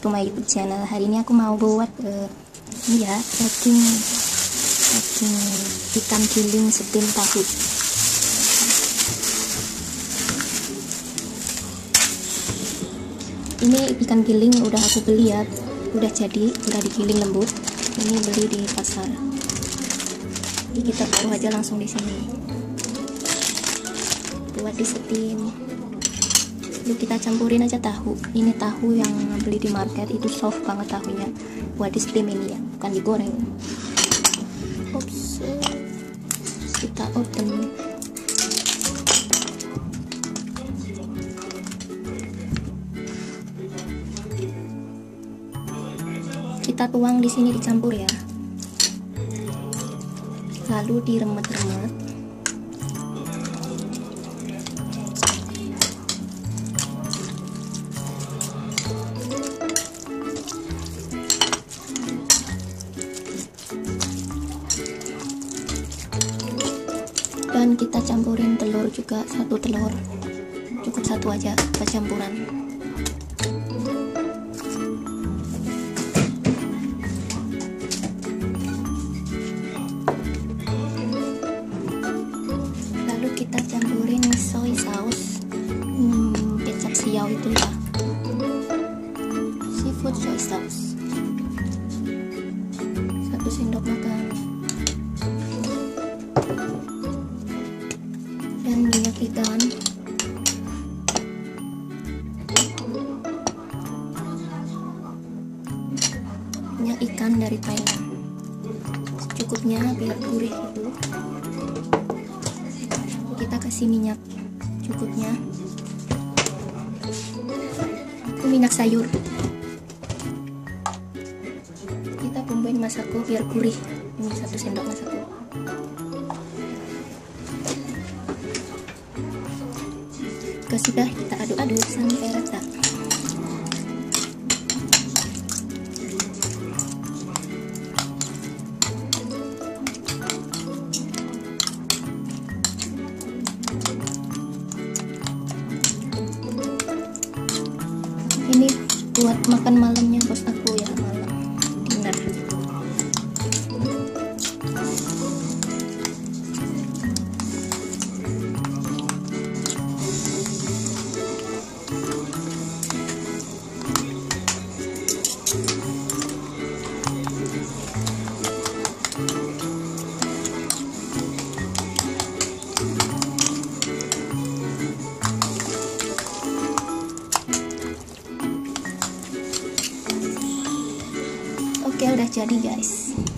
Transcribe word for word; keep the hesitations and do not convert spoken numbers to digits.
to my YouTube channel. Hari ini aku mau buat uh, ini ya, daging daging ikan giling steam tahu. Ini ikan giling udah aku beli ya, udah jadi, udah digiling lembut. Ini beli di pasar. Ini kita taruh aja langsung di sini. Buat di steam. Lalu kita campurin aja tahu. Ini tahu yang beli di market itu soft banget tahunya. Buat di steam ini ya, bukan digoreng. Oops. Kita open. Kita tuang di sini dicampur ya. Lalu diremet-remet. Dan kita campurin telur juga, satu telur cukup satu aja percampuran. Lalu kita campurin soy sauce, hmm, kecap siau itu ya, seafood soy sauce satu sendok makan. Ikan minyak ikan dari Thailand secukupnya biar gurih itu. Kita kasih minyak cukupnya, itu minyak sayur. Kita bumbuin masako biar gurih. Ini satu sendok masako. Sudah kita aduk-aduk sampai rata. Ini buat makan malamnya bos aku ya, malam dinner. Oke, udah jadi guys.